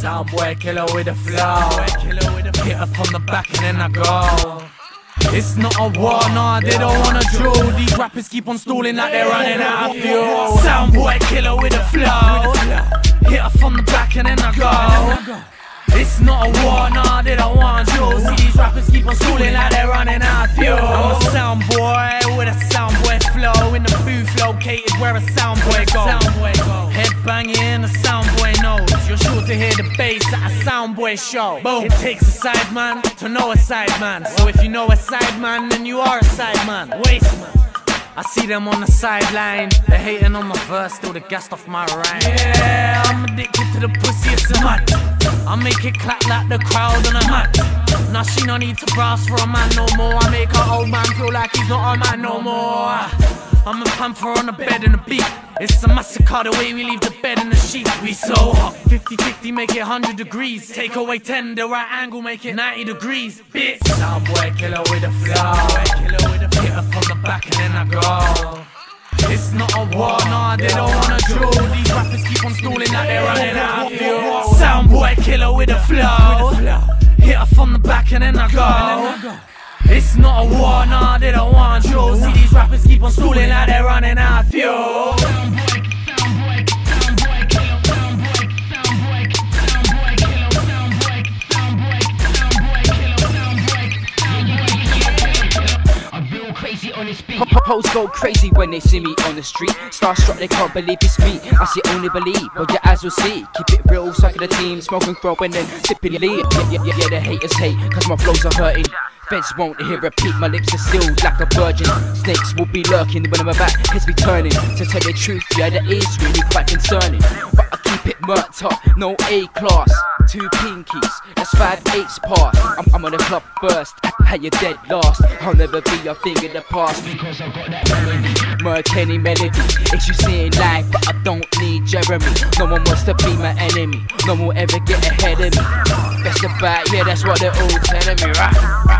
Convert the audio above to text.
Soundbwoy Killer with a flow. Hit her from the back and then I go. It's not a war, nah, they don't wanna drill. These rappers keep on stalling like they're running out of fuel. Soundbwoy Killer with a flow. Hit her from the back and then I go. It's not a war, nah, they don't wanna drill. See these rappers keep on stalling like they're running out of fuel. I'm a soundboy with a soundboy flow. In the booth located where a soundboy goes. Head banging, a soundboy knows. You're sure to hear the bass at a soundboy show. Boom. It takes a side man to know a side man. So if you know a side man, then you are a side man. Waste man. I see them on the sideline. They're hating on my verse, still they gassed off my rhyme. Yeah, I'm addicted to the pussy, it's a mutt. I make it clap like the crowd on a mat. Now she no need to brass for a man no more. I make her old man feel like he's not a man no more. I'm a panther on the bed and a beat. It's a massacre the way we leave the bed and the sheet. We so hot, 50-50 make it 100 degrees. Take away 10, the right angle make it 90 degrees. Bitch, Soundbwoy Killer with a flow. Hit her from the back and then I go. It's not a war, nah, they don't wanna drill. These rappers keep on stalling like they're running out of fuel. Soundbwoy Killer with a flow. Hit her from the back and then I go. It's not a war, nah, they don't wanna drill. See these rappers keep on stalling like they're running out of fuel. Hoes go crazy when they see me on the street. Starstruck, they can't believe it's me. I see only believe, but your eyes will see. Keep it real, suck of the team, smoking, throwing, then sipping lean. Yeah, the haters hate, cause my flows are hurting. Fence won't hear repeat, my lips are sealed like a virgin. Snakes will be lurking when I'm back, heads be turning. To tell the truth, yeah, that is really quite concerning. But I keep it murked up, no A class. Two pinkies, that's 5/8 past. I'm on the club first, how you dead last. I'll never be a thing in the past because I've got that melody. Mercenary melody, it's you seeing life, but I don't need Jeremy. No one wants to be my enemy, no one will ever get ahead of me. That's about, yeah, that's what they're all telling me, right?